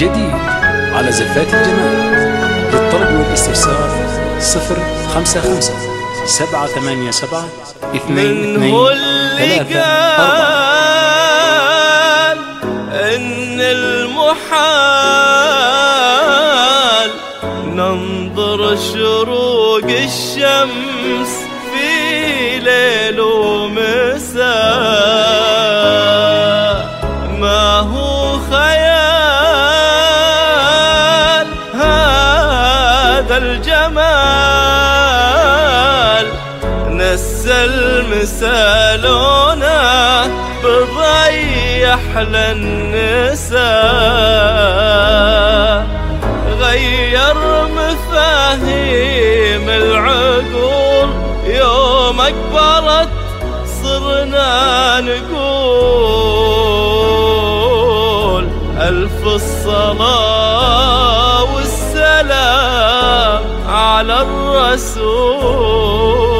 جديد على زفات الجمال. للطلب والاستفسار 055 787 22 3 4. إن المحال ننظر شروق الشمس في ليل ومساء، ما هو خيال هذا الجمال، نسل مسالونا بضيح للنساء، غير مفاهيم العقول يوم كبرت صرنا نقول ألف الصلاة والسلام على الرسول.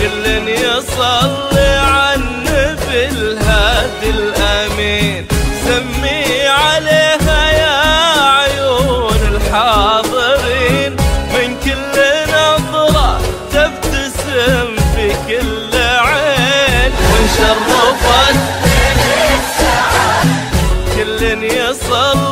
كلن يصلي عنه بالهادي الأمين، سمي عليها يا عيون الحاضرين، من كل نظرة تبتسم في كل عين، ونشرفت كلن يصلي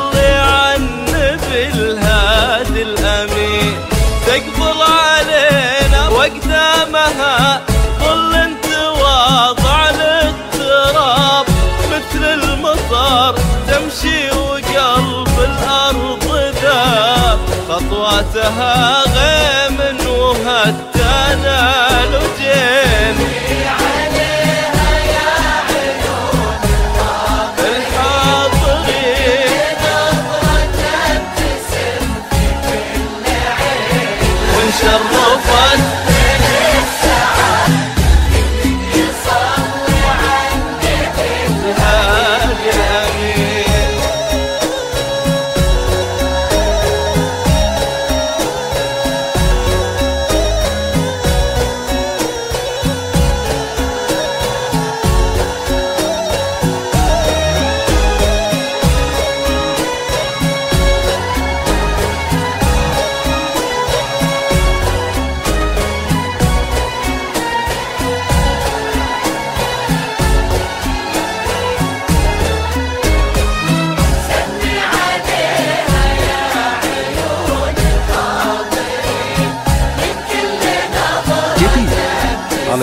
تقبل علينا وقدامها ظل انت واضع للتراب، مثل المطر تمشي وقلب الارض ذاب، خطواتها غيم وهتانا لجين على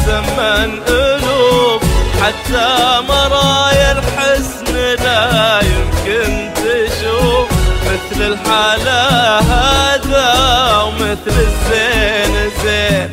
تسمن قلوب حتى مرايا الحزن لا يمكن تشوف، مثل الحالة هذا ومثل الزين زين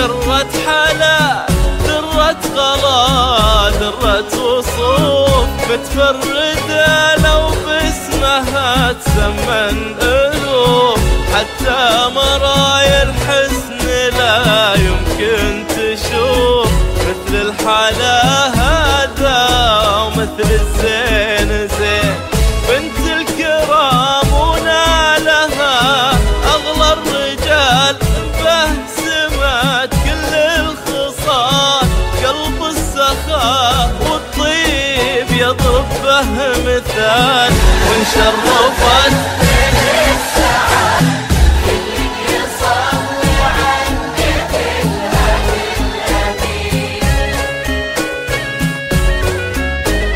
ذرة حلا ذرة غلا ذرة وصوف بتفرده لو باسمها تسمن ألوف حتى مرايا الحزن لا يمكن تشوف مثل الحلا هذا ومثل الزين زين بنت الكرام ونالها أغلى الرجال به سمات كل الخصال قلب السخاء والطيب يضرب به مثال وانشرفت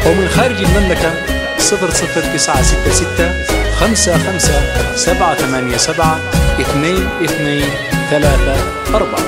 ومن خارج المملكة 00966 55 787 2234.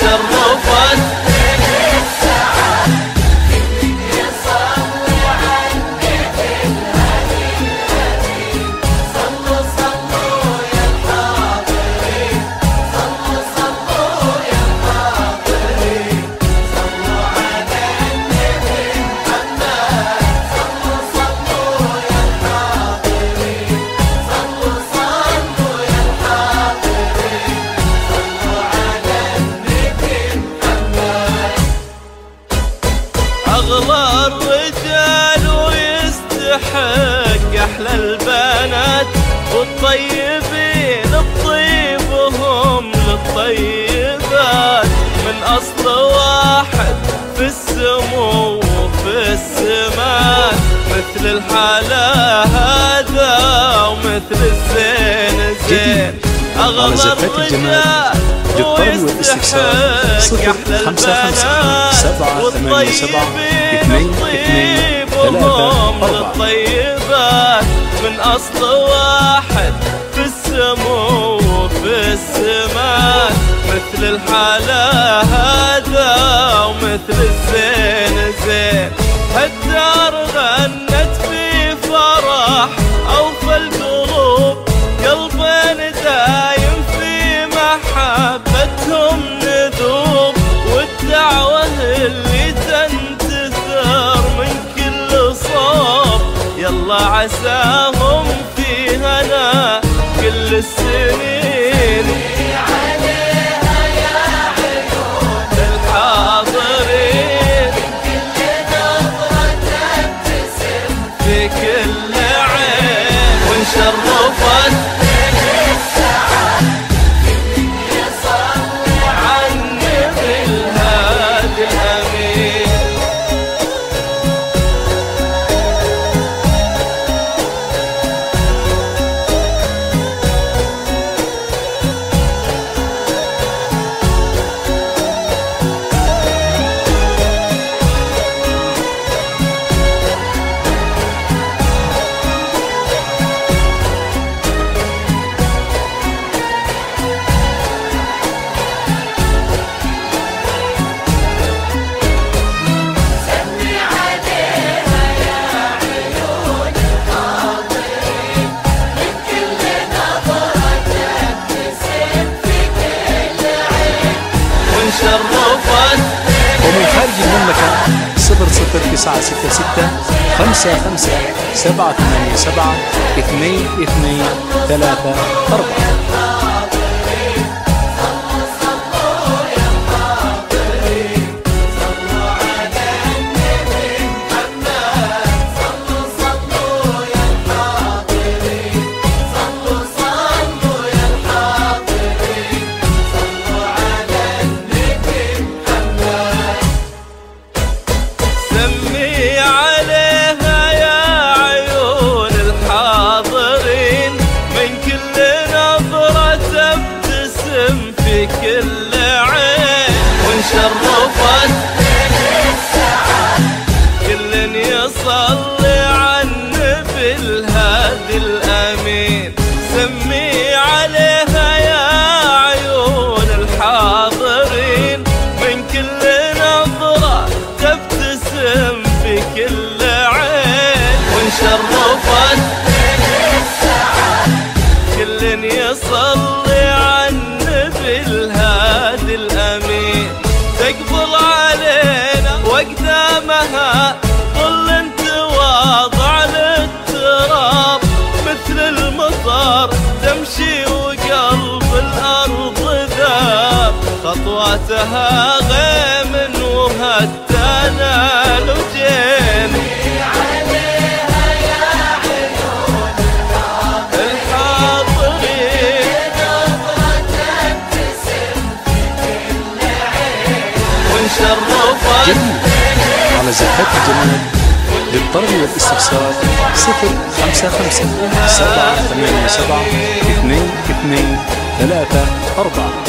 شرفت ليل السعاد منك يا صبو وعنك الهدي الهدي صلوا صلوا يا الحاضرين صلوا صلوا يا الحاضرين صلوا على النبي محمد صلوا صلوا يا الحاضرين صلوا صلوا يا الحاضرين صلوا على أغلى الرجال ويستحق أحلى البنات والطيبين بطيبهم للطيبات من أصل واحد في السمو وفي السمات مثل الحلا هذا ومثل الزين زين أغلى الرجال للطلب والاستفسار 055 787 2234. الطيبات من أصل واحد في السمو وفي السمات مثل الحلا هذا ومثل الزين زين هالدار غنت في فرح أوفى القلوب قلبين دايم في محب ندوب والدعوة اللي تنتثر من كل صوب يلا عساهم في هنا كل السنين عليها يا عيون الحاضرين من كل نظرة تبتسم في كل عين وانشرفت ومن خارج المملكة 00966 55 787 2234. سمي عليها يا عيون الحاضرين من كل نظرة رضي عنا بالهادي الأمين، تقبل علينا وقدامها ظل انت واضع للتراب، مثل المطر تمشي وقلب الأرض ذاب، خطواتها غيم وهتانا لو جينا جميل. على زحات الجمال للطلب والاستفسار 055 787 223 4